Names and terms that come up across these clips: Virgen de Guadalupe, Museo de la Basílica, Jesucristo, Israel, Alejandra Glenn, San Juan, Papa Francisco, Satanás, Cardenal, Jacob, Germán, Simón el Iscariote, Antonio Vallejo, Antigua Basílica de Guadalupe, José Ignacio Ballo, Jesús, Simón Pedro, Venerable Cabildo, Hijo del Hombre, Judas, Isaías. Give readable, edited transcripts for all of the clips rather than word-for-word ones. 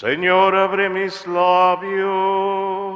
Señor, abre mis labios.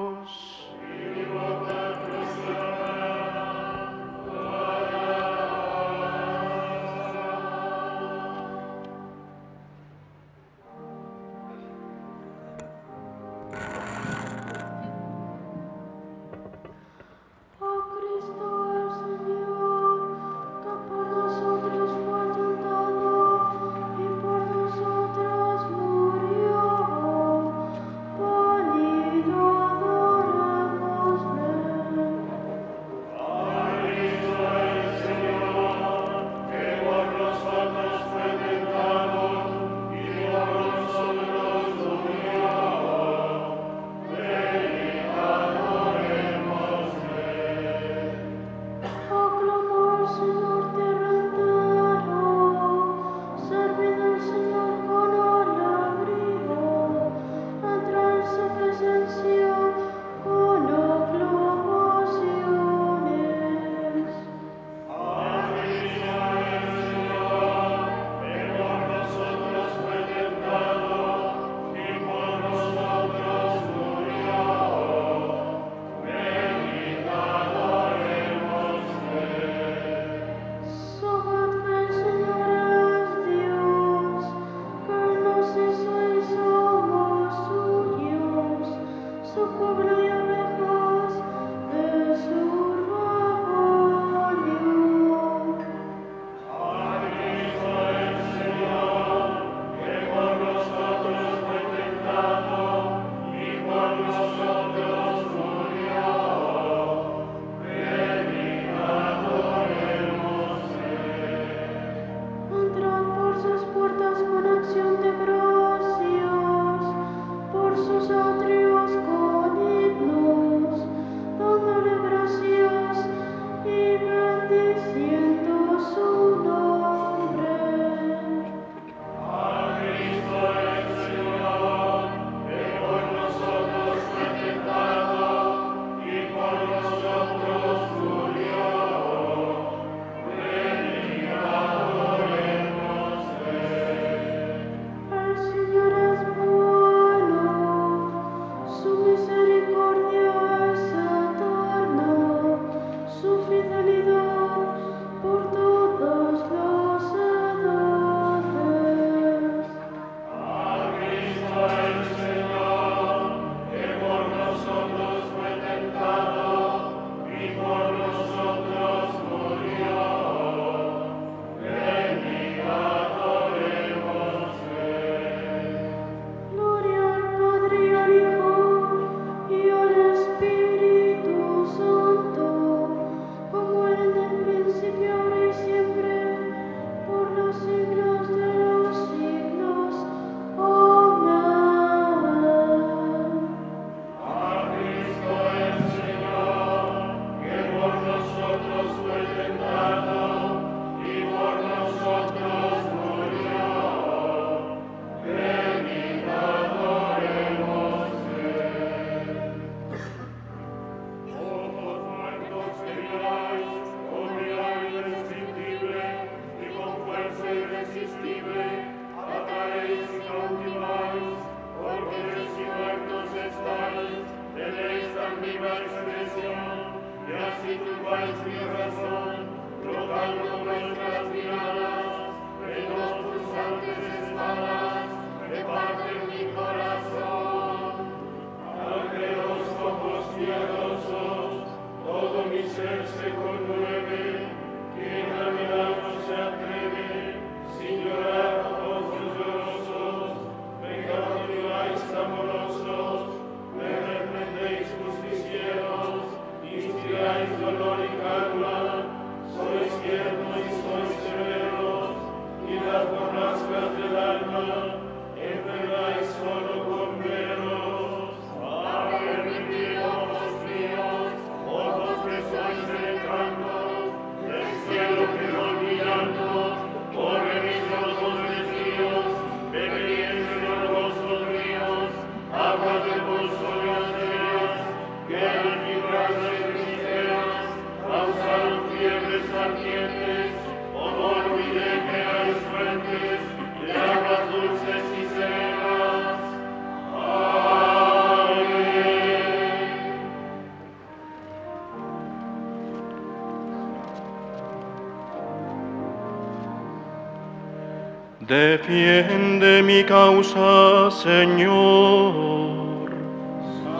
Defiende mi causa, Señor.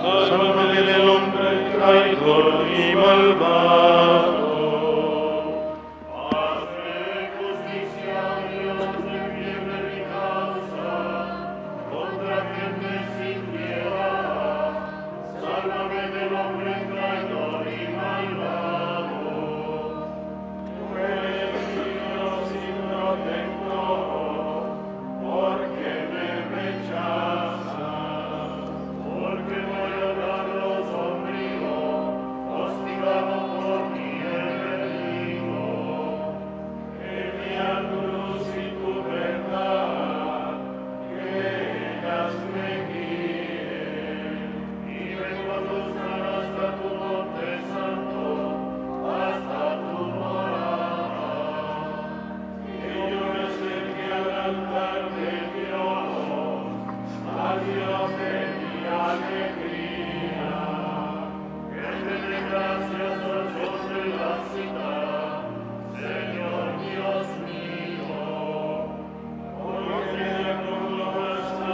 Sálvame del hombre traidor y malvado. Hazme justicia, Dios, defiende mi causa contra gente sin piedad. Sálvame del hombre traidor y malvado. Tú eres Dios y protector. Porque me rechazas, porque voy a hablarlo sombrío, hostigado por mi enemigo. Envía tu luz y tu verdad, que ellas me guíen. Y vengo a cruzar hasta tu monte santo, hasta tu morada. Que yo me acerque al altar. Dios de mi alegría, que te dé gracias al Dios de la ciudad, Señor Dios mío, porque la culpa es la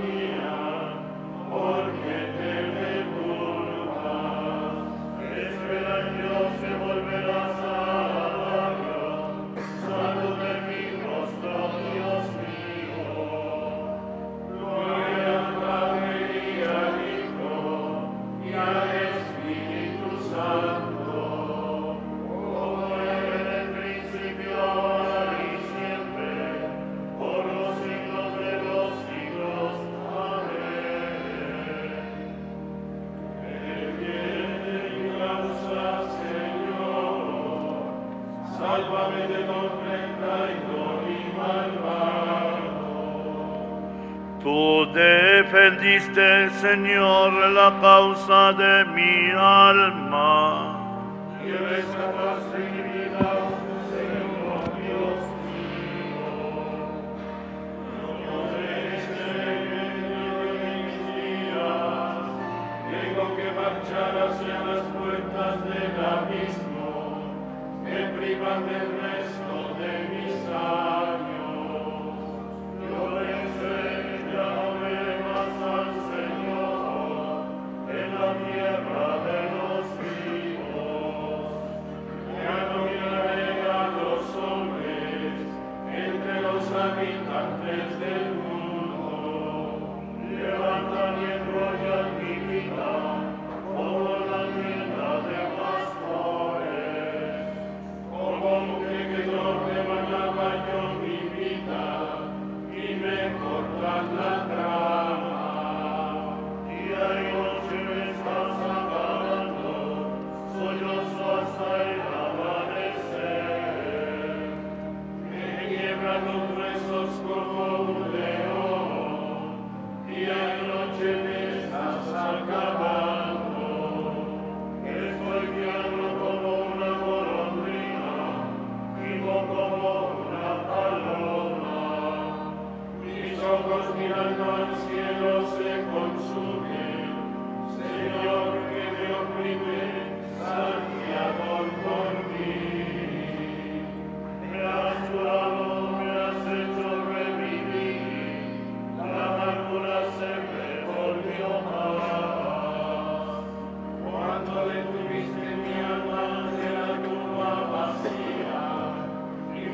mía, porque te me culpas, espera en Dios que volverás a la gloria, salud de mi rostro, Dios mío, gloria. Sálvame del hombre traidor y malvado. Tú defendiste, Señor, la causa de mi alma. Y rescataste mi vida, Señor Dios mío. No eres enemigo de mis días. Tengo que marchar hacia las puertas del abismo. Me privan del resto de mis años. Yo le enseñaré más al Señor en la tierra de los vivos. Ya no miraré a los hombres entre los habitantes del mundo. Levantan y enrollan mi vida como la tienda de como que torne manaba yo mi vida y me cortan la trama. Día y noche me estás acabando, sollozo hasta el amanecer. Me quiebran los huesos como un león, día y noche me estás acabando. Estoy guiando como una como una paloma, mis ojos mirando al cielo se consumen, Señor que me oprime, saciador por mí, me has curado, me has hecho revivir, la amargura se me volvió más, cuando detuviste mi alma de la tumba vacía.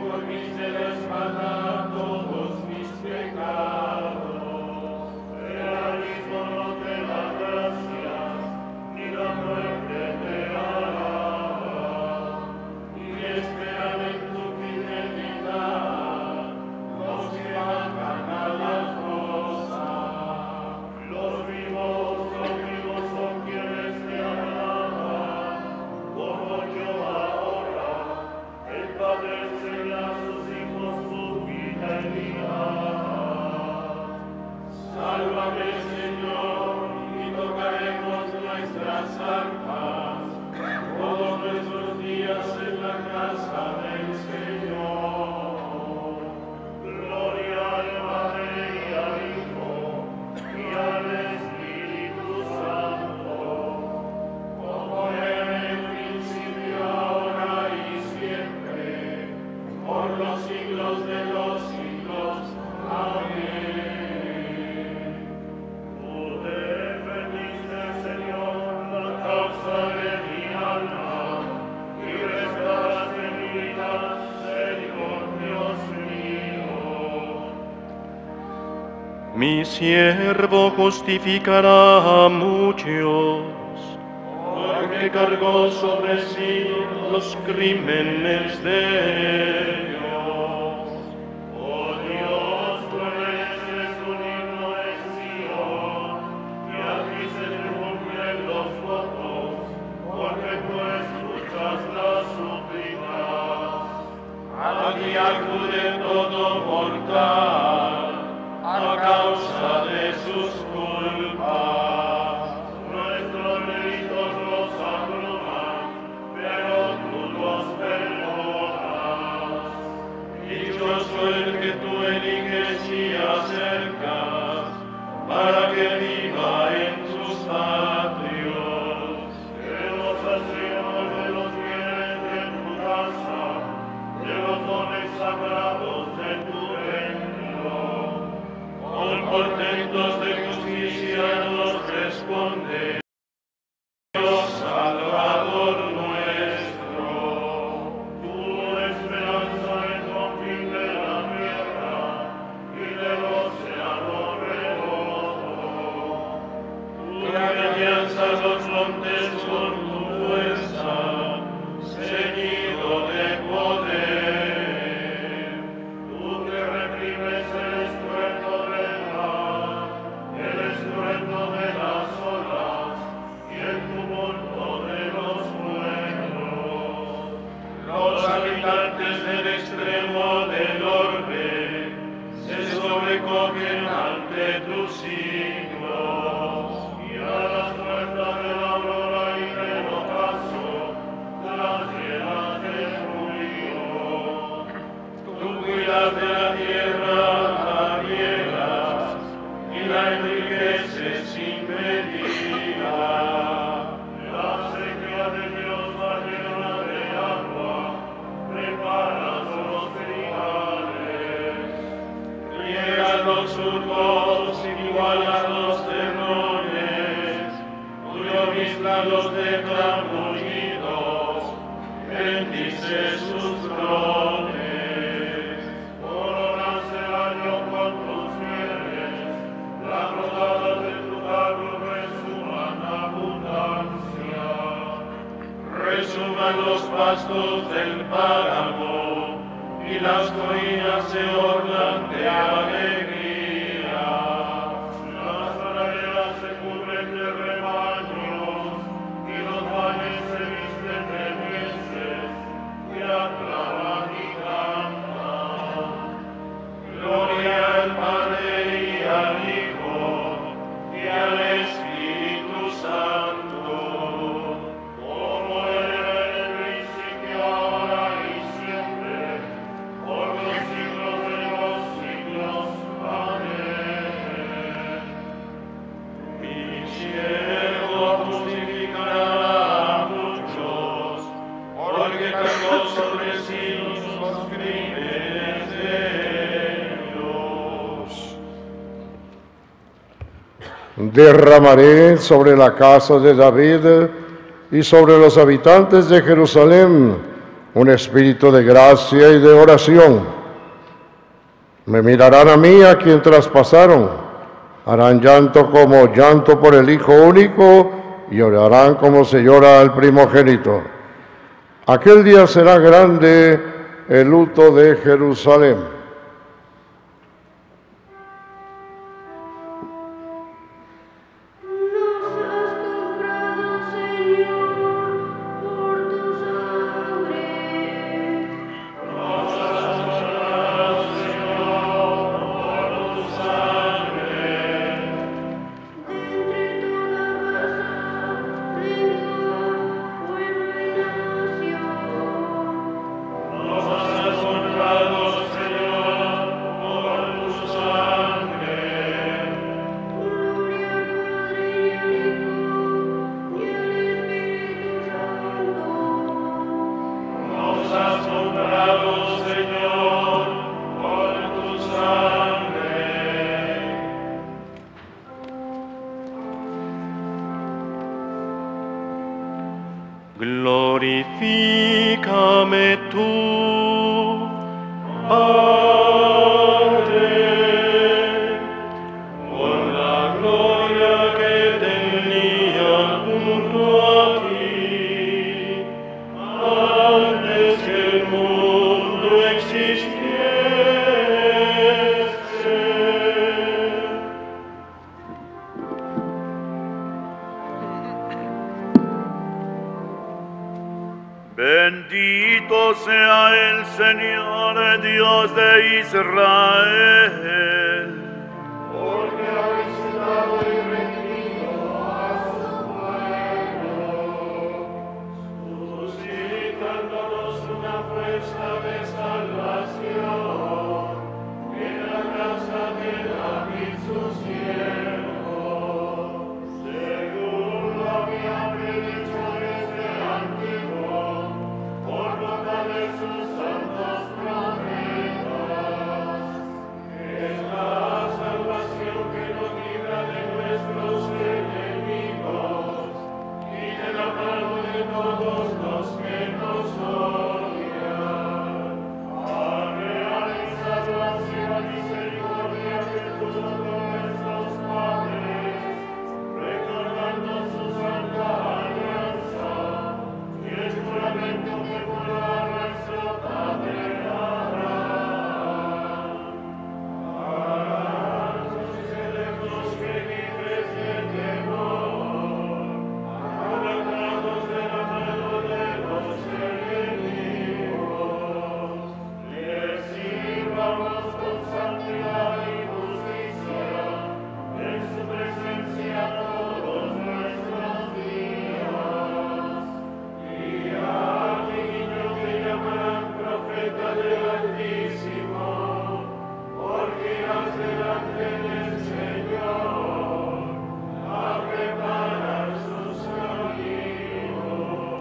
Volviste la espalda a todos mis pecados, el abismo no te da gracias, ni la muerte te alaba, y esperan en tu fidelidad los que hagan a la cosa, los vivos son quienes te alaban, como yo ahora, el Padre sálvame, Señor, y tocaremos nuestras arpas todos nuestros días en la casa del Señor. Gloria al Padre y al Hijo y al Espíritu Santo, como era en el principio, ahora y siempre, por los siglos de los siglos. Mi siervo justificará a muchos, porque cargó sobre sí los crímenes de ellos. Y acude todo mortal a causa de sus culpas. Nuestros delitos los abruman, pero tú los perdonas. Dichoso el que tú eliges y acercas para que viva en tus patios. Que los aseos de los bienes de tu casa, los dones sagrados de tu reino, con portentos de justicia nos responde. Dios Salvador nuestro, tu esperanza es el fin de la tierra y del océano redondo. Tu alianza los montes con tu fuerza, ceñido de poder. Habitantes del extremo del orbe se sobrecogen ante tus signos, y a las puertas de la aurora y del ocaso las llenas de ruido. Tú cuidas de la tierra, arriegas y la enriqueces sin medida. Los surcos igualan los terrones, cuyo vista los deja mullidos, bendice sus trones. Coronase el año con tus fieles, las rodadas de tu carro resuman abundancia. Resuman los pastos del páramo, y las colinas se ornan de alegría. Las praderas se cubren de rebaños, y los valles se visten de mieses, y aclaman y cantan. Gloria al Padre y al Hijo, y al Espíritu Santo. Derramaré sobre la casa de David y sobre los habitantes de Jerusalén un espíritu de gracia y de oración. Me mirarán a mí, a quien traspasaron, harán llanto como llanto por el Hijo único y llorarán como se llora al primogénito. Aquel día será grande el luto de Jerusalén. Bendito sea el Señor, Dios de Israel, porque ha visitado y redimido a su pueblo, suscitándonos una fuerza de salvación en la casa de David su siervo, según lo había predicho desde antiguo, por boca de sus santos profetas. Es la salvación que nos libra de nuestros enemigos y de la mano de todos los que nos odian. Ha realizado así la misericordia que tuvo con nuestros padres, recordando su santa alianza y el juramento que juró a nuestro padre Abraham. Seremos que libres del temor, arrancados de la mano de los enemigos, les sirvamos con santidad y justicia en su presencia todos nuestros días. Y al niño que llamarán profeta del Altísimo, porque irás delante del Señor a preparar sus caminos, anunciando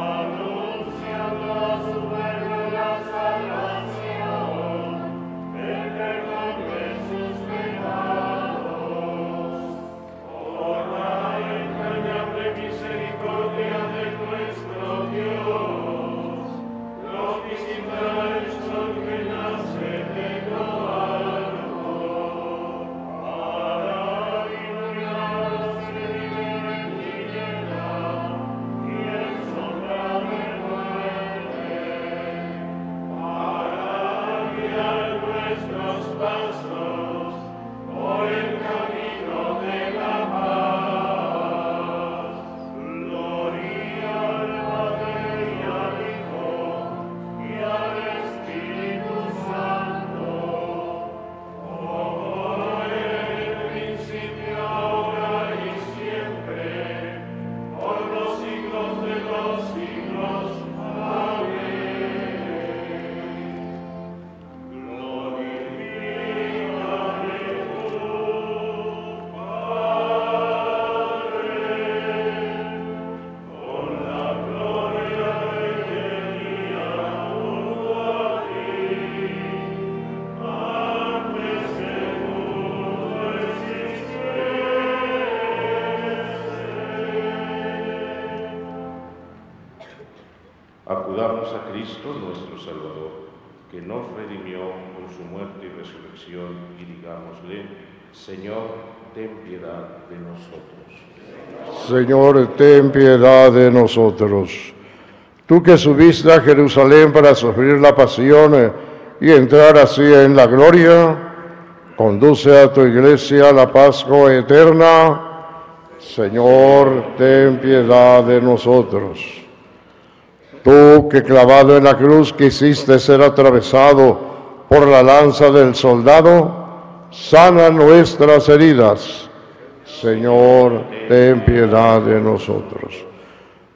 a su pueblo la salvación, el perdón de sus pecados. Por la entrañable misericordia de nuestro Dios, nos visitará el sol que nace de lo alto, para iluminar a los que viven en tinieblas y en sombra de muerte, para guiar nuestros pasos por el camino de la paz. Gloria al Padre y al Hijo y al Espíritu Santo, como en el principio, ahora y siempre, por los siglos de los siglos. Amén. Glorificare tu Padre, con la gloria que tenía junto a ti, antes que el mundo existiese. Acudamos a Cristo nuestro Salvador, que nos redimió con su muerte y resurrección, y digámosle: Señor, ten piedad de nosotros. Señor, ten piedad de nosotros. Tú que subiste a Jerusalén para sufrir la pasión y entrar así en la gloria, conduce a tu iglesia a la Pascua eterna. Señor, ten piedad de nosotros. Tú que clavado en la cruz quisiste ser atravesado por la lanza del soldado, sana nuestras heridas. Señor, ten piedad de nosotros.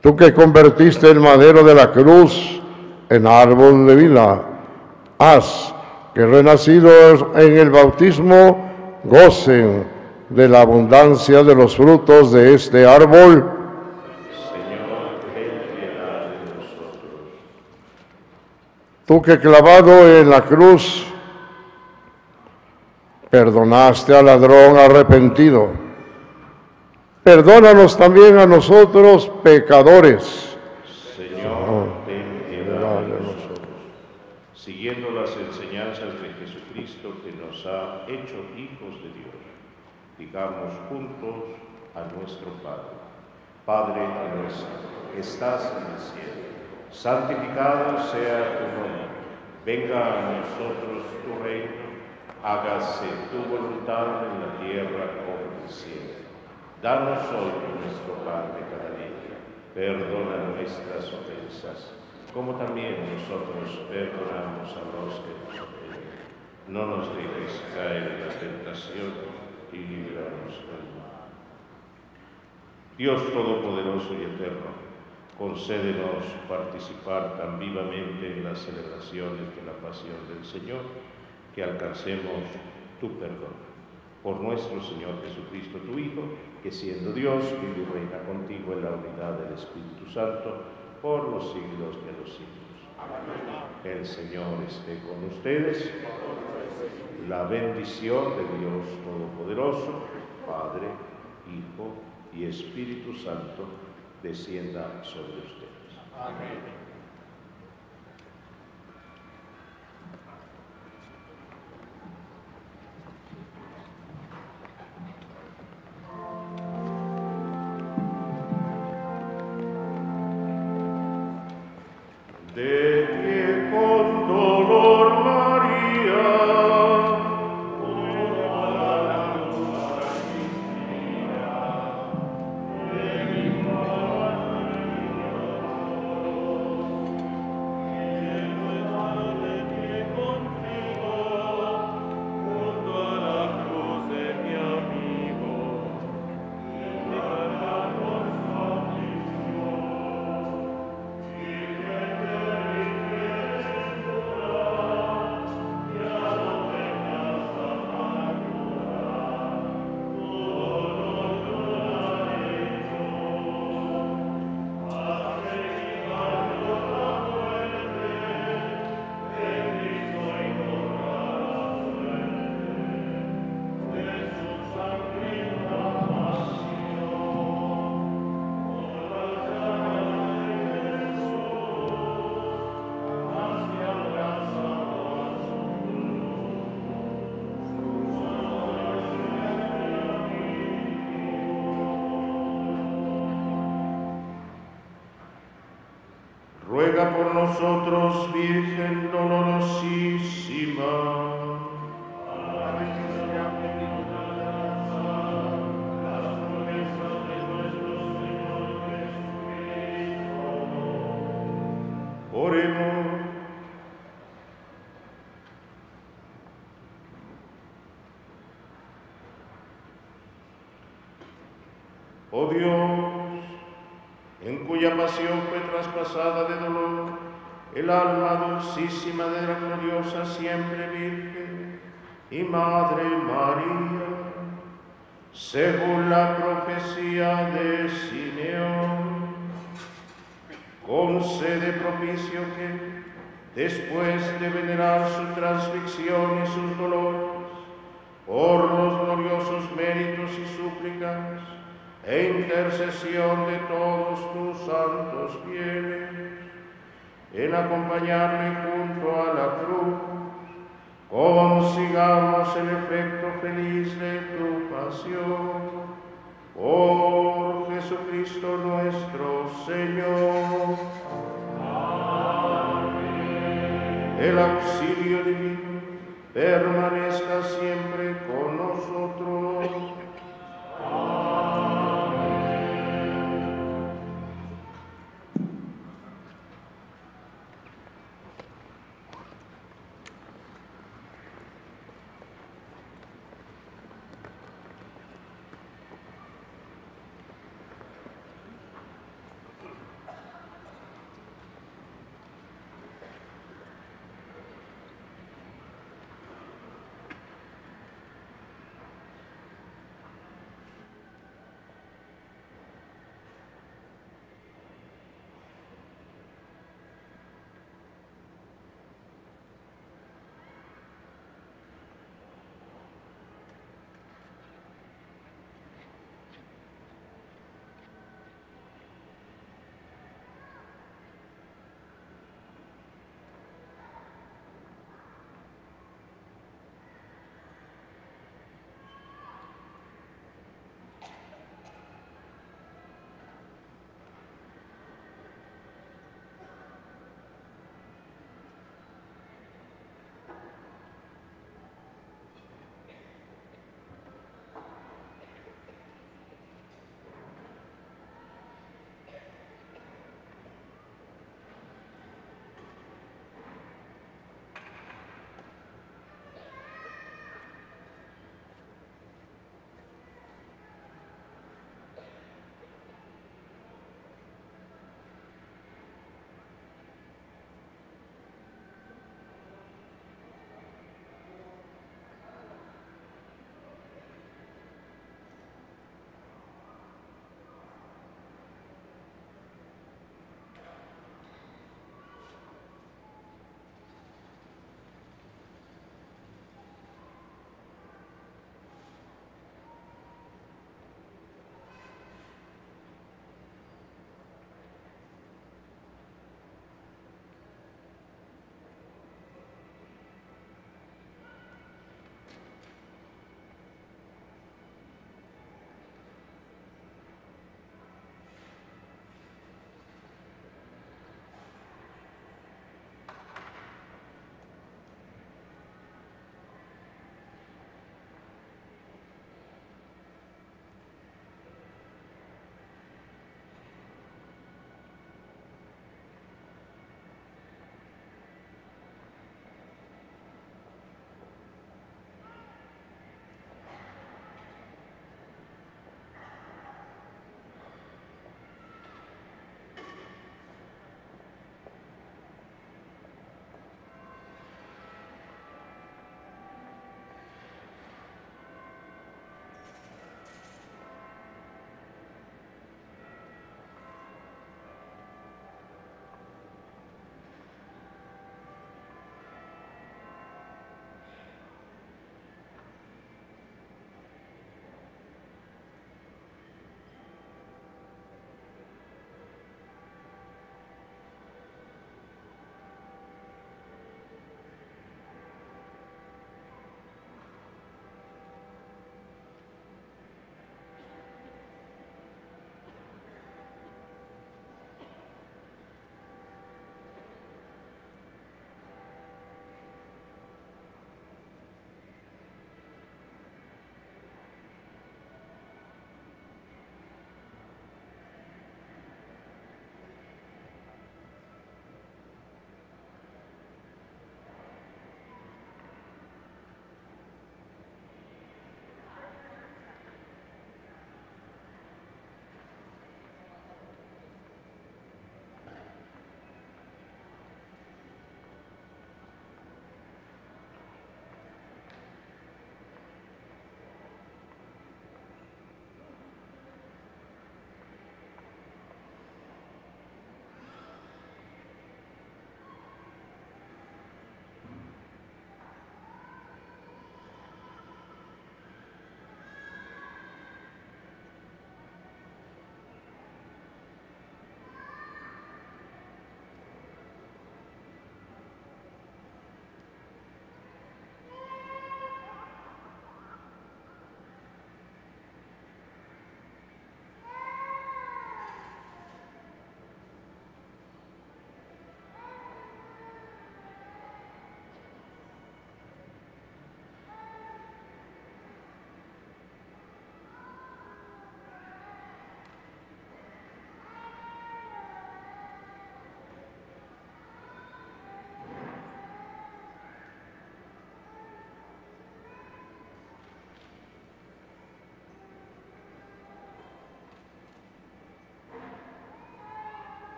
Tú que convertiste el madero de la cruz en árbol de vida, haz que renacidos en el bautismo gocen de la abundancia de los frutos de este árbol. Señor, ten piedad de nosotros. Tú que clavado en la cruz perdonaste al ladrón arrepentido, perdónanos también a nosotros pecadores. Señor, ten piedad de nosotros. Siguiendo las enseñanzas de Jesucristo, que nos ha hecho hijos de Dios, digamos juntos a nuestro Padre: Padre nuestro, que estás en el cielo, santificado sea tu nombre. Venga a nosotros tu reino, hágase tu voluntad en la tierra como en el cielo. Danos hoy nuestro pan de cada día. perdona nuestras ofensas, como también nosotros perdonamos a los que nos ofenden. No nos dejes caer en la tentación y líbranos del mal. Dios Todopoderoso y Eterno, concédenos participar tan vivamente en las celebraciones de la Pasión del Señor, que alcancemos tu perdón. Por nuestro Señor Jesucristo, tu Hijo, que siendo Dios, vive y reina contigo en la unidad del Espíritu Santo, por los siglos de los siglos. Amén. El Señor esté con ustedes. La bendición de Dios Todopoderoso, Padre, Hijo y Espíritu Santo, descienda sobre ustedes. Amén. Ruega por nosotros, Virgen dolorosísima. Dulcísima de la gloriosa siempre Virgen y Madre María, según la profecía de Simeón, concede propicio que, después de venerar su transfección y sus dolores, por los gloriosos méritos y súplicas e intercesión de todos tus santos bienes, en acompañarme junto a la cruz, consigamos el efecto feliz de tu pasión. Por Jesucristo nuestro Señor. Amén. El auxilio divino permanezca siempre con nosotros.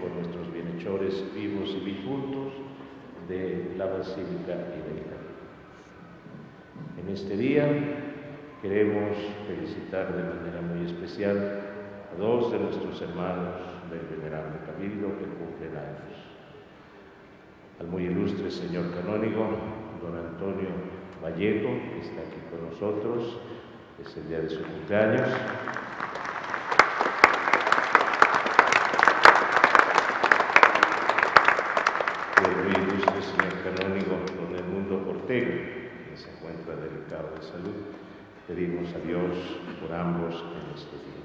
Por nuestros bienhechores vivos y difuntos de la Basílica y del Cardenal. En este día Queremos felicitar de manera muy especial a dos de nuestros hermanos del Venerable Cabildo que cumplen años. Al muy ilustre señor canónigo, don Antonio Vallejo, que está aquí con nosotros, es el día de su cumpleaños. De salud, pedimos a Dios por ambos en este día.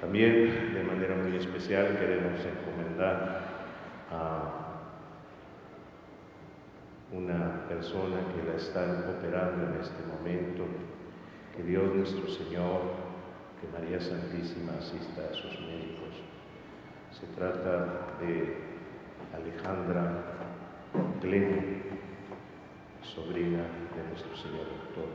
También de manera muy especial queremos encomendar a una persona que la está operando en este momento, que Dios nuestro Señor, que María Santísima asista a sus médicos. Se trata de Alejandra Glenn, sobrina de nuestro señor doctor.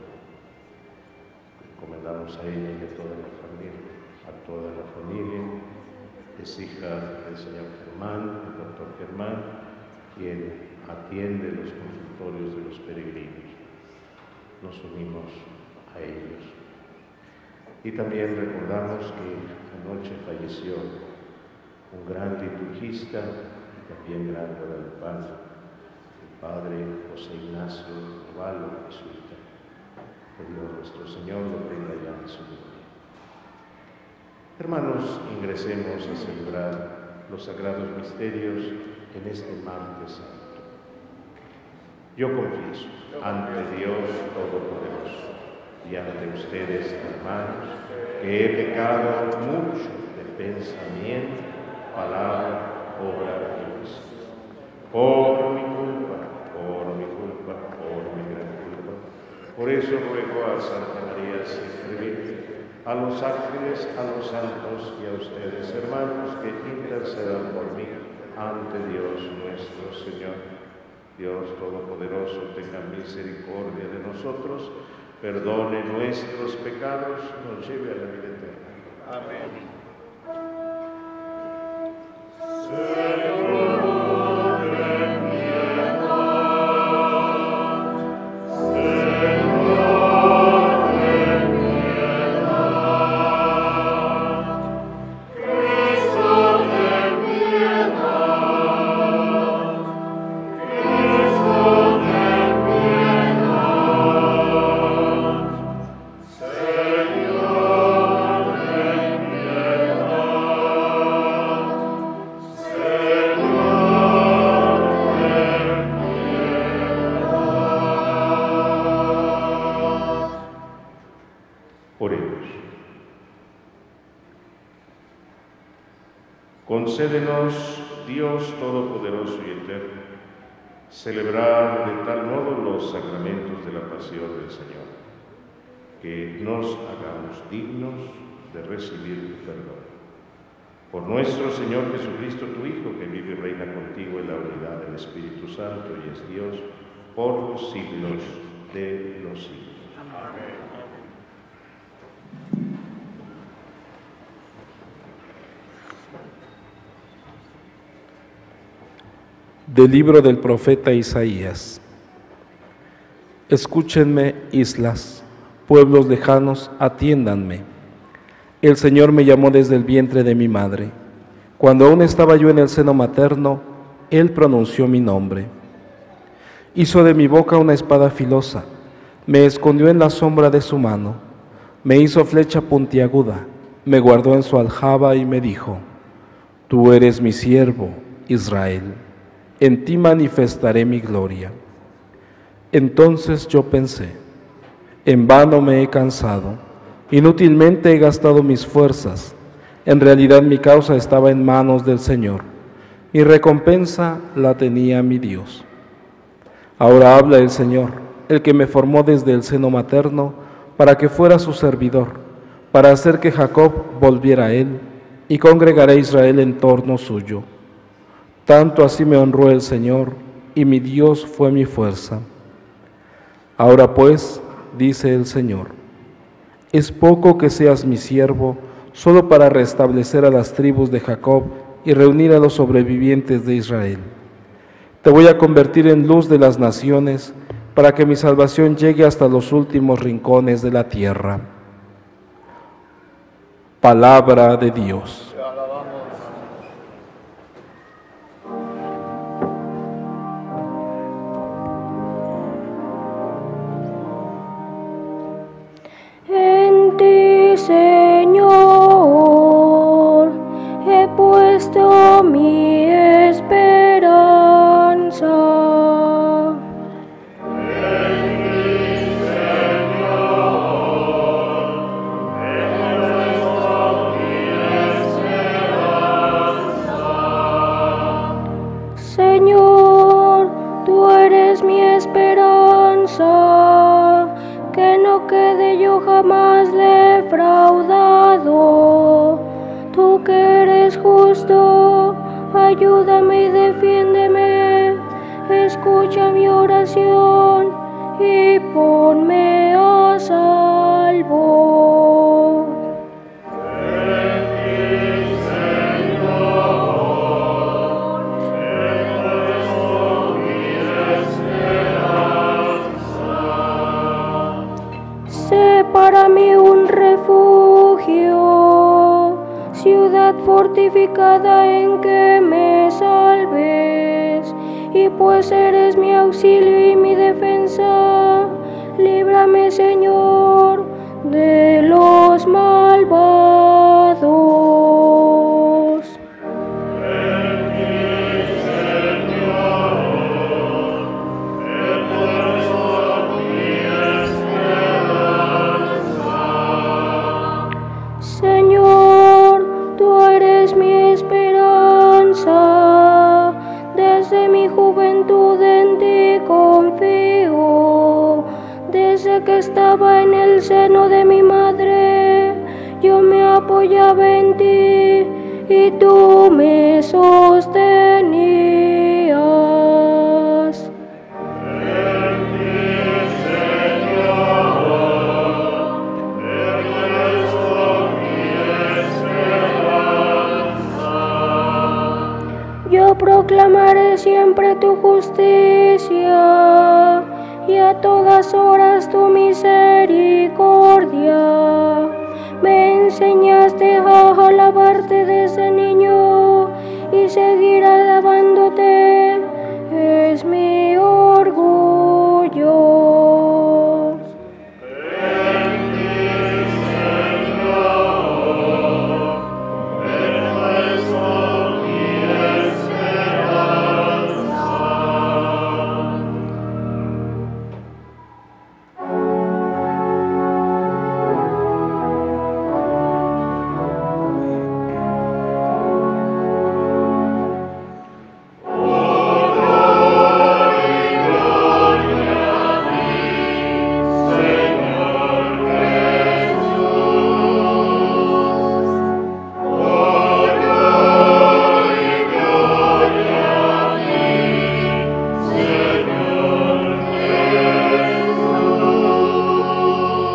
Encomendamos a ella y a toda la familia, es hija del señor Germán, el doctor Germán, quien atiende los consultorios de los peregrinos. Nos unimos a ellos. Y también recordamos que anoche falleció un gran liturgista y también gran guadalupano, Padre José Ignacio Ballo, jesuita. Que Dios nuestro Señor lo tenga ya en su gloria. Hermanos, ingresemos a celebrar los sagrados misterios en este martes santo. Yo confieso ante Dios Todopoderoso y ante ustedes, hermanos, que he pecado mucho de pensamiento, palabra, obra y omisión. Por mi gran culpa. Por eso ruego a Santa María siempre Virgen, a los ángeles, a los santos y a ustedes, hermanos, que intercedan por mí ante Dios nuestro Señor. Dios Todopoderoso, tenga misericordia de nosotros, perdone nuestros pecados, nos lleve a la vida eterna. Amén. Concédenos, Dios Todopoderoso y Eterno, celebrar de tal modo los sacramentos de la pasión del Señor, que nos hagamos dignos de recibir tu perdón. Por nuestro Señor Jesucristo, tu Hijo, que vive y reina contigo en la unidad del Espíritu Santo y es Dios, por los siglos de los siglos. Del libro del profeta Isaías. Escúchenme, islas, pueblos lejanos, atiéndanme. El Señor me llamó desde el vientre de mi madre. Cuando aún estaba yo en el seno materno, Él pronunció mi nombre. Hizo de mi boca una espada filosa, me escondió en la sombra de su mano, me hizo flecha puntiaguda, me guardó en su aljaba y me dijo: Tú eres mi siervo, Israel. En ti manifestaré mi gloria. Entonces yo pensé: en vano me he cansado, inútilmente he gastado mis fuerzas. En realidad mi causa estaba en manos del Señor. Mi recompensa la tenía mi Dios. Ahora habla el Señor, el que me formó desde el seno materno, para que fuera su servidor, para hacer que Jacob volviera a él y congregara a Israel en torno suyo. Tanto así me honró el Señor, y mi Dios fue mi fuerza. Ahora pues, dice el Señor, es poco que seas mi siervo, solo para restablecer a las tribus de Jacob y reunir a los sobrevivientes de Israel. Te voy a convertir en luz de las naciones, para que mi salvación llegue hasta los últimos rincones de la tierra. Palabra de Dios. En ti, Señor, he puesto mi esperanza. En ti, Señor, he puesto mi esperanza. Señor, tú eres mi esperanza, que no quede yo jamás defraudado. Tú que eres justo, ayúdame y defiéndeme, escucha mi oración y ponme a salvo. En ti, Señor, he puesto mi esperanza. Sé para mí un refugio, ciudad fortificada en que me salves, y pues eres mi auxilio y mi defensa, líbrame, Señor, de los malvados. En ti, Señor, he puesto mi esperanza. Señor, tú eres mi esperanza, desde mi juventud en ti confío. Desde que estaba en el seno de mi madre, yo me apoyaba en ti y tú me sostenías. En ti, Señor, he puesto mi esperanza. Yo proclamaré siempre tu justicia y a todas horas tu misericordia. Me enseñaste a alabarte desde niño y seguir alabándote es mi orgullo. En ti, Señor, he puesto mi esperanza. Honor y gloria a ti, Señor Jesús. Honor y gloria a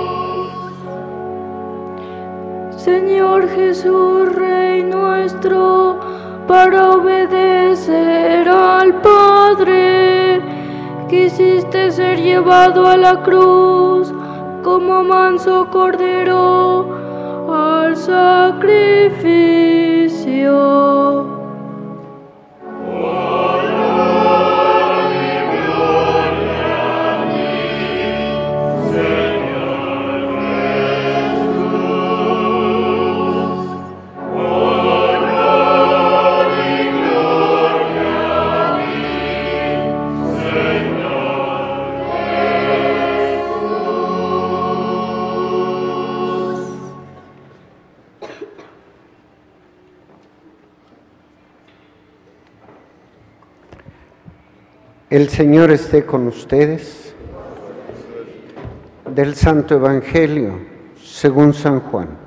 ti, Señor Jesús. Señor Jesús, Rey nuestro, para obedecer al Padre, quisiste ser llevado a la cruz como manso cordero al sacrificio. Honor y gloria a ti, Señor Jesús. Honor y gloria a ti, Señor Jesús. El Señor esté con ustedes. Del Santo Evangelio según San Juan.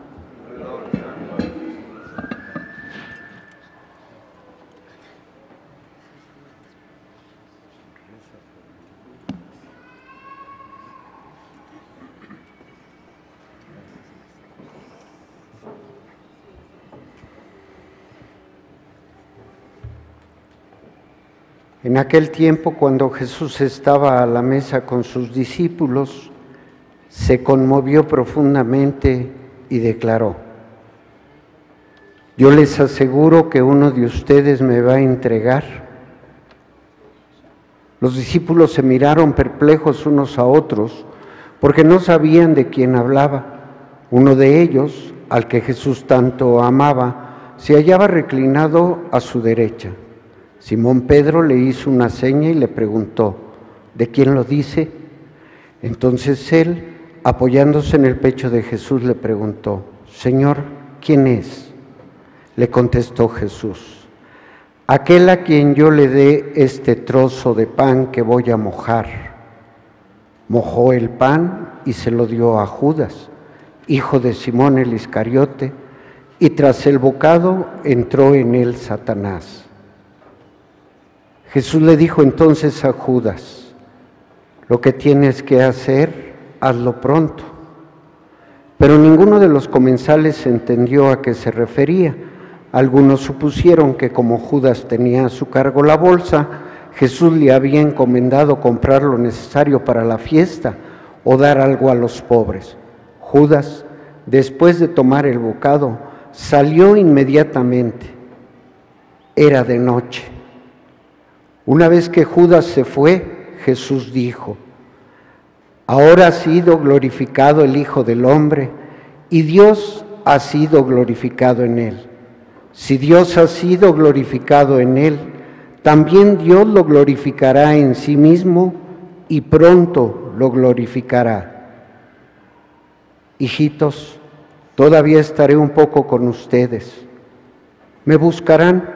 En aquel tiempo, cuando Jesús estaba a la mesa con sus discípulos, se conmovió profundamente y declaró: «Yo les aseguro que uno de ustedes me va a entregar». Los discípulos se miraron perplejos unos a otros, porque no sabían de quién hablaba. Uno de ellos, al que Jesús tanto amaba, se hallaba reclinado a su derecha. Simón Pedro le hizo una seña y le preguntó: «¿De quién lo dice?». Entonces él, apoyándose en el pecho de Jesús, le preguntó: «Señor, ¿quién es?». Le contestó Jesús: «Aquel a quien yo le dé este trozo de pan que voy a mojar». Mojó el pan y se lo dio a Judas, hijo de Simón el Iscariote, y tras el bocado entró en él Satanás. Jesús le dijo entonces a Judas: «Lo que tienes que hacer, hazlo pronto». Pero ninguno de los comensales entendió a qué se refería. Algunos supusieron que como Judas tenía a su cargo la bolsa, Jesús le había encomendado comprar lo necesario para la fiesta o dar algo a los pobres. Judas, después de tomar el bocado, salió inmediatamente. Era de noche. Una vez que Judas se fue, Jesús dijo: «Ahora ha sido glorificado el Hijo del Hombre, y Dios ha sido glorificado en él. Si Dios ha sido glorificado en él, también Dios lo glorificará en sí mismo y pronto lo glorificará». Hijitos, todavía estaré un poco con ustedes. Me buscarán,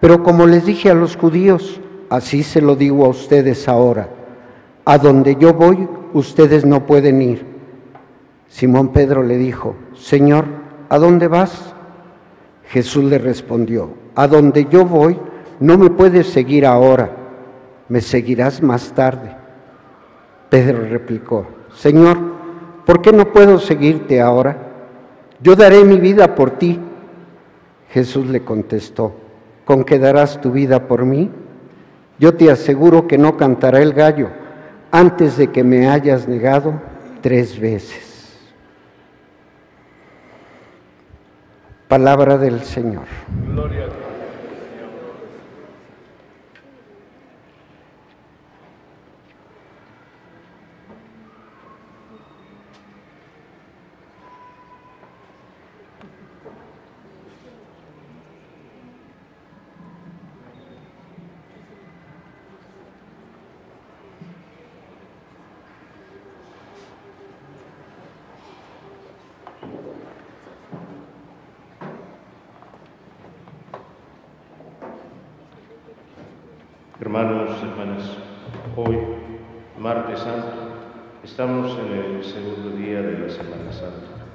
pero como les dije a los judíos, así se lo digo a ustedes ahora: a donde yo voy, ustedes no pueden ir. Simón Pedro le dijo: «Señor, ¿a dónde vas?». Jesús le respondió: «A donde yo voy, no me puedes seguir ahora, me seguirás más tarde». Pedro replicó: «Señor, ¿por qué no puedo seguirte ahora? Yo daré mi vida por ti». Jesús le contestó: «¿Con qué darás tu vida por mí? Yo te aseguro que no cantará el gallo antes de que me hayas negado 3 veces». Palabra del Señor. Gloria a Dios. Hermanos, hermanas, hoy, martes santo, estamos en el segundo día de la Semana Santa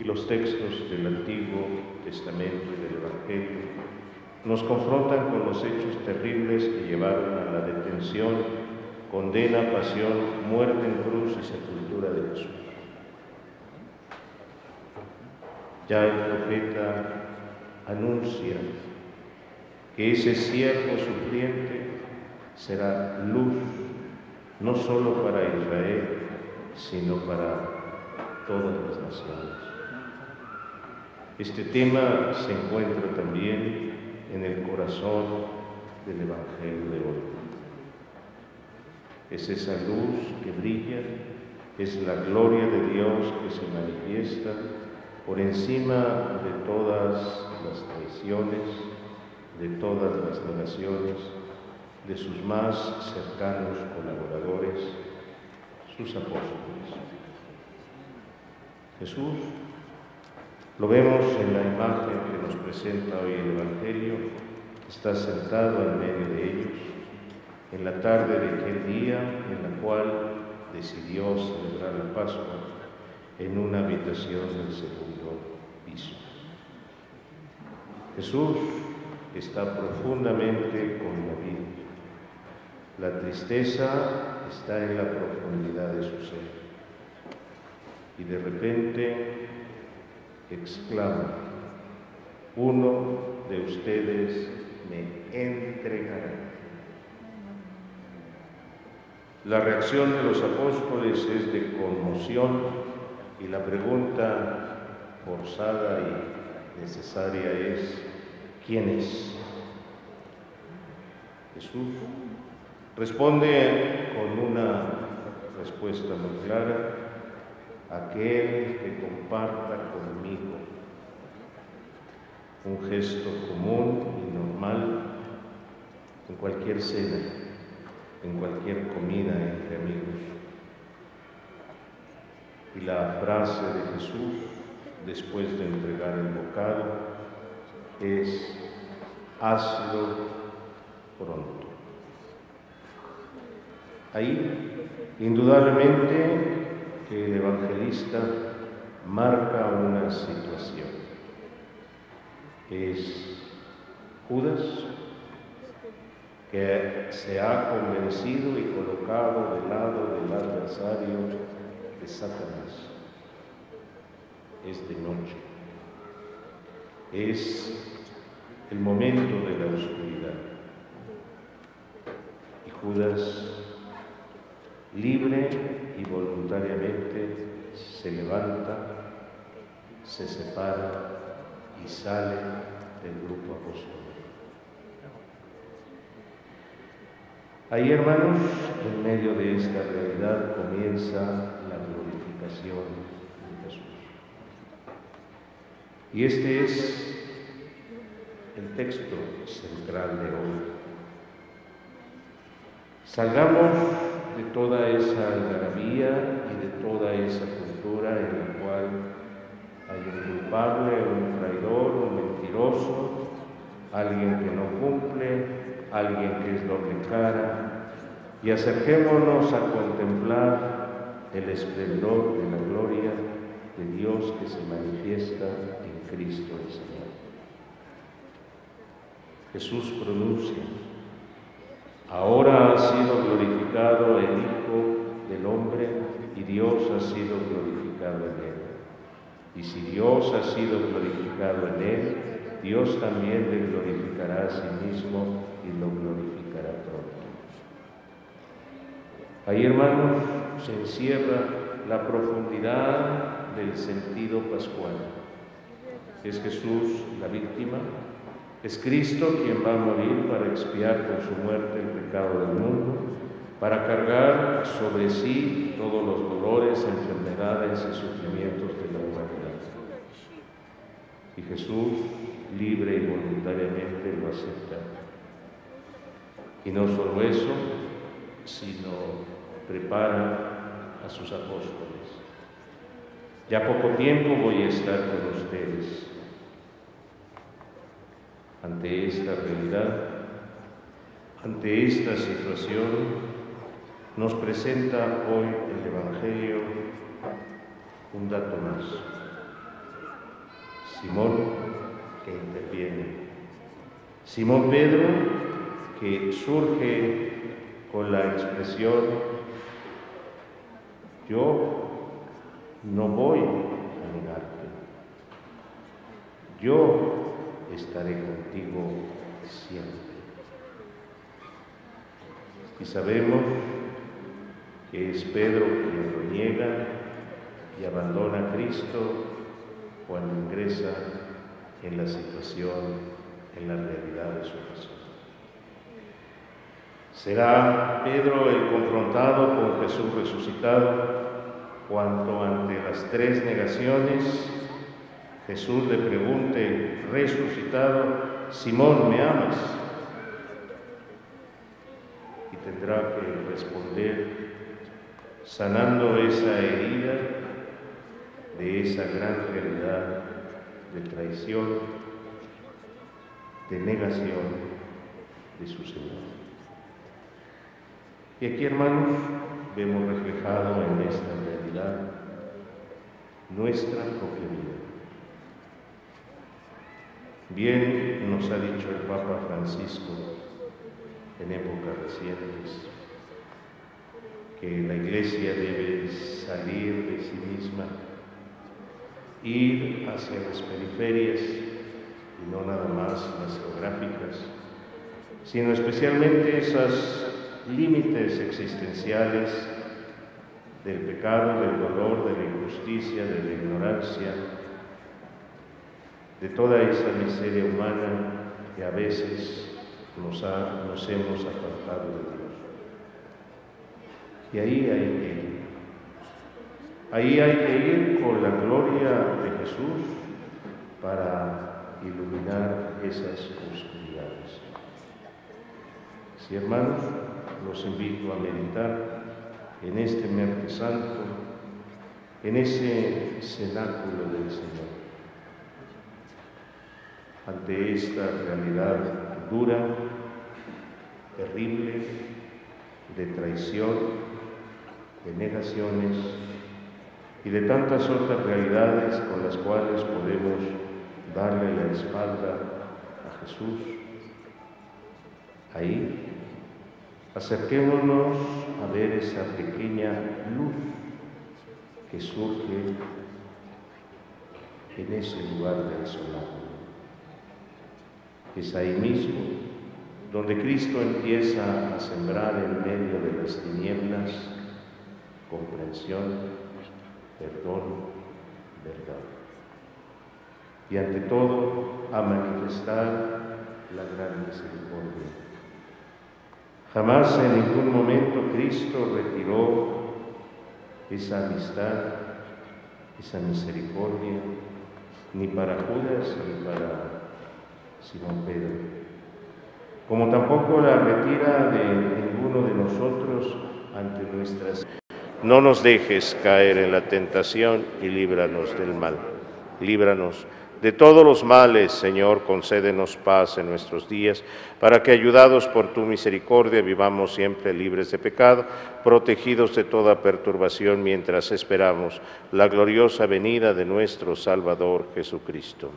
y los textos del Antiguo Testamento y del Evangelio nos confrontan con los hechos terribles que llevaron a la detención, condena, pasión, muerte en cruz y sepultura de Jesús. Ya el profeta anuncia que ese siervo sufriente será luz, no solo para Israel, sino para todas las naciones. Este tema se encuentra también en el corazón del Evangelio de hoy. Es esa luz que brilla, es la gloria de Dios que se manifiesta por encima de todas las traiciones, de todas las negaciones, de sus más cercanos colaboradores, sus apóstoles. Jesús lo vemos en la imagen que nos presenta hoy el Evangelio, está sentado en medio de ellos, en la tarde de aquel día en la cual decidió celebrar la Pascua en una habitación del 2.º piso. Jesús está profundamente conmovido. La tristeza está en la profundidad de su ser. Y de repente exclama: «Uno de ustedes me entregará». La reacción de los apóstoles es de conmoción y la pregunta forzada y necesaria es: ¿quién es? Jesús responde con una respuesta muy clara: aquel que comparta conmigo. Un gesto común y normal en cualquier cena, en cualquier comida entre amigos. Y la frase de Jesús, después de entregar el bocado, es: hazlo pronto. Ahí, indudablemente, que el evangelista marca una situación. Es Judas, que se ha convencido y colocado del lado del adversario de Satanás. Es de noche. Es el momento de la oscuridad. Y Judas, libre y voluntariamente, se levanta, se separa y sale del grupo apostólico. Ahí, hermanos, en medio de esta realidad comienza la glorificación de Jesús. Y este es el texto central de hoy. Salgamos de toda esa algarabía y de toda esa cultura en la cual hay un culpable, un traidor, un mentiroso, alguien que no cumple, alguien que es doble cara, y acerquémonos a contemplar el esplendor de la gloria de Dios que se manifiesta en Cristo el Señor. Jesús pronuncia: ahora ha sido glorificado el Hijo del Hombre y Dios ha sido glorificado en él. Y si Dios ha sido glorificado en él, Dios también le glorificará a sí mismo y lo glorificará pronto. Ahí, hermanos, se encierra la profundidad del sentido pascual. Es Jesús la víctima, es Cristo quien va a morir para expiar con su muerte el pecado del mundo, para cargar sobre sí todos los dolores, enfermedades y sufrimientos de la humanidad. Y Jesús, libre y voluntariamente, lo acepta. Y no solo eso, sino prepara a sus apóstoles. Ya poco tiempo voy a estar con ustedes. Ante esta realidad, ante esta situación, nos presenta hoy el Evangelio un dato más. Simón, que interviene. Simón Pedro, que surge con la expresión: yo no voy a negarte, yo estaré contigo siempre. Y sabemos que es Pedro quien lo niega y abandona a Cristo cuando ingresa en la situación, en la realidad de su pasión. Será Pedro el confrontado con Jesús resucitado, cuando ante las tres negaciones Jesús le pregunte resucitado: Simón, ¿me amas? Y tendrá que responder sanando esa herida de esa gran realidad de traición, de negación de su Señor. Y aquí, hermanos, vemos reflejado en esta realidad nuestra propia vida. Bien nos ha dicho el Papa Francisco en épocas recientes que la Iglesia debe salir de sí misma, ir hacia las periferias, y no nada más las geográficas, sino especialmente esas límites existenciales del pecado, del dolor, de la injusticia, de la ignorancia, de toda esa miseria humana que a veces nos hemos apartado de Dios. Y ahí hay que ir. Ahí hay que ir con la gloria de Jesús para iluminar esas oscuridades. Sí, hermanos, los invito a meditar en este miércoles santo, en ese cenáculo del Señor. Ante esta realidad dura, terrible, de traición, de negaciones y de tantas otras realidades con las cuales podemos darle la espalda a Jesús, ahí acerquémonos a ver esa pequeña luz que surge en ese lugar desolado. Es ahí mismo donde Cristo empieza a sembrar en medio de las tinieblas comprensión, perdón, verdad. Y ante todo, a manifestar la gran misericordia. Jamás en ningún momento Cristo retiró esa amistad, esa misericordia, ni para Judas ni para Simón Pedro. Como tampoco la retira de ninguno de nosotros ante nuestras... No nos dejes caer en la tentación y líbranos del mal. Líbranos de todos los males, Señor, concédenos paz en nuestros días, para que, ayudados por tu misericordia, vivamos siempre libres de pecado, protegidos de toda perturbación, mientras esperamos la gloriosa venida de nuestro Salvador Jesucristo.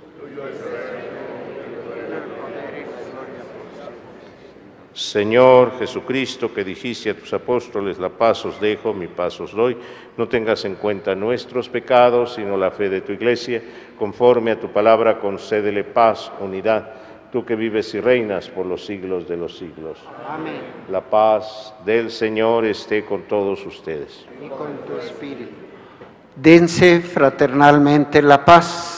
Señor Jesucristo, que dijiste a tus apóstoles, la paz os dejo, mi paz os doy, no tengas en cuenta nuestros pecados, sino la fe de tu Iglesia, conforme a tu palabra concédele paz, unidad, tú que vives y reinas por los siglos de los siglos. Amén. La paz del Señor esté con todos ustedes. Y con tu espíritu. Dense fraternalmente la paz.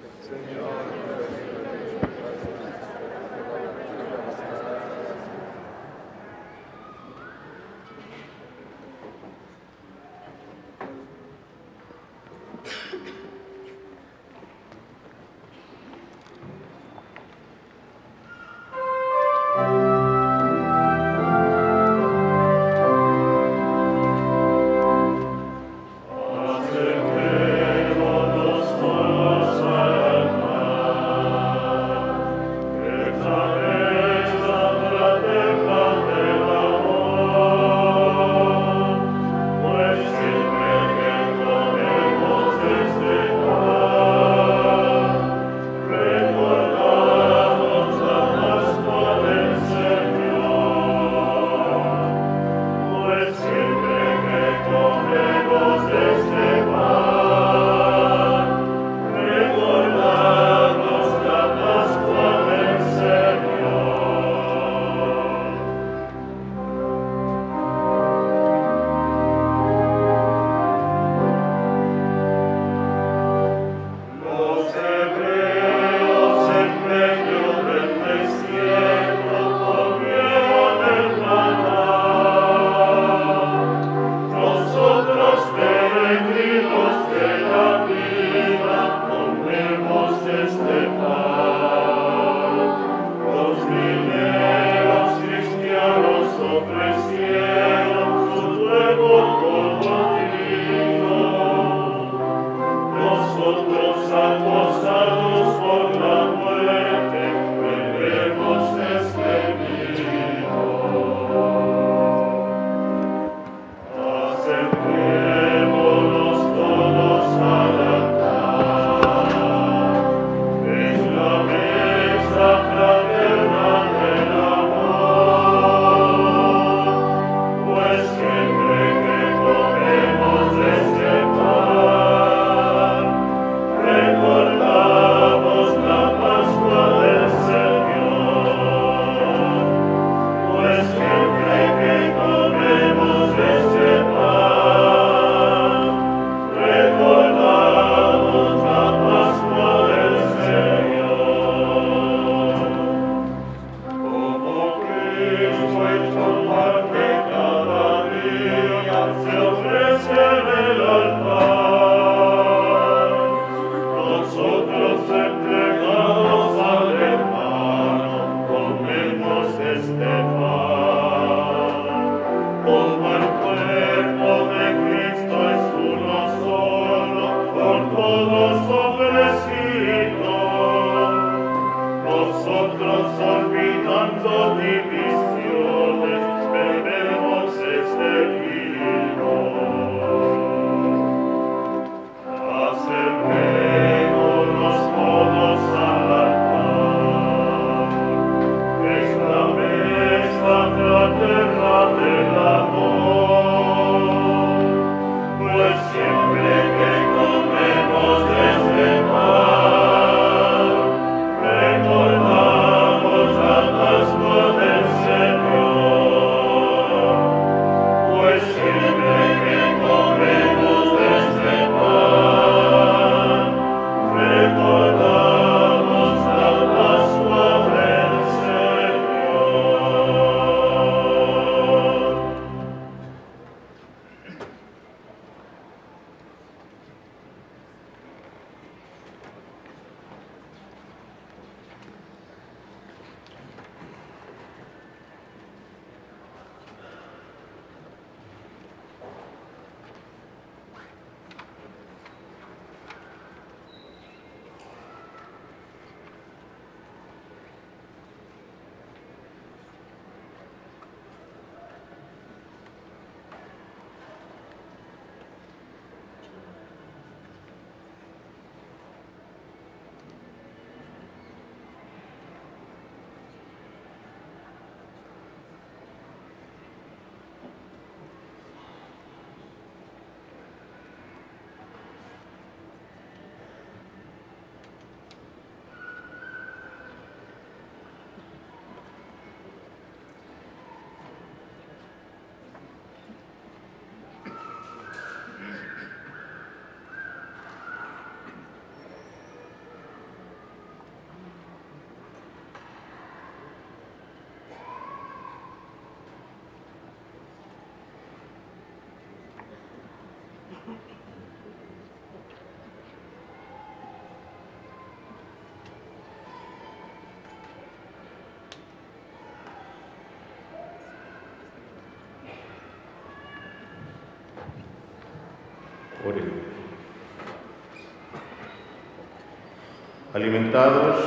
Alimentados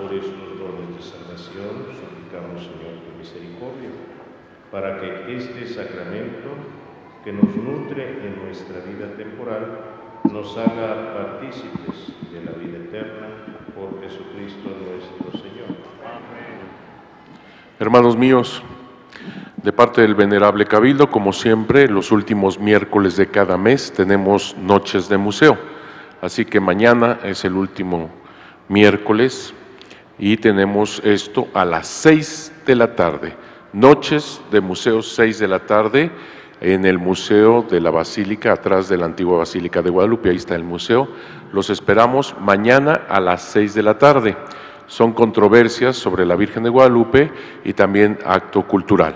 por estos dones de salvación, suplicamos, Señor, tu misericordia, para que este sacramento que nos nutre en nuestra vida temporal nos haga partícipes de la vida eterna por Jesucristo nuestro Señor. Amén. Hermanos míos, de parte del Venerable Cabildo, como siempre, los últimos miércoles de cada mes tenemos noches de museo. Así que mañana es el último miércoles y tenemos esto a las 6 de la tarde. Noches de museo, 6 de la tarde, en el Museo de la Basílica, atrás de la Antigua Basílica de Guadalupe. Ahí está el museo. Los esperamos mañana a las 6 de la tarde. Son controversias sobre la Virgen de Guadalupe y también acto cultural.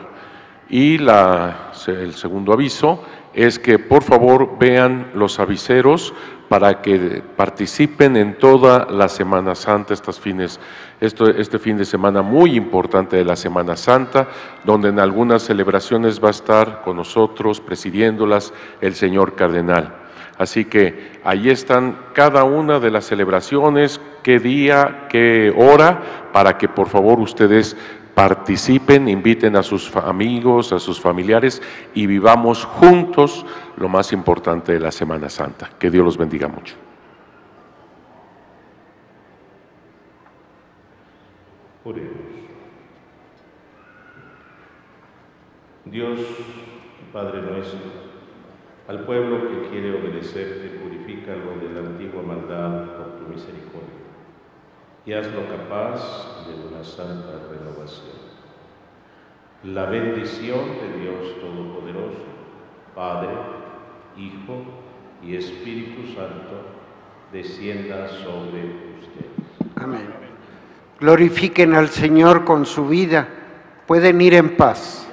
Y el segundo aviso es que por favor vean los aviseros para que participen en toda la Semana Santa, este fin de semana muy importante de la Semana Santa, donde en algunas celebraciones va a estar con nosotros presidiéndolas el señor Cardenal. Así que ahí están cada una de las celebraciones, qué día, qué hora, para que por favor ustedes participen, inviten a sus amigos, a sus familiares y vivamos juntos lo más importante de la Semana Santa. Que Dios los bendiga mucho. Oremos. Dios, Padre nuestro, al pueblo que quiere obedecerte, purifícalo de la antigua maldad por tu misericordia y hazlo capaz de una santa renovación. La bendición de Dios Todopoderoso, Padre, Hijo y Espíritu Santo, descienda sobre ustedes. Amén. Glorifiquen al Señor con su vida. Pueden ir en paz.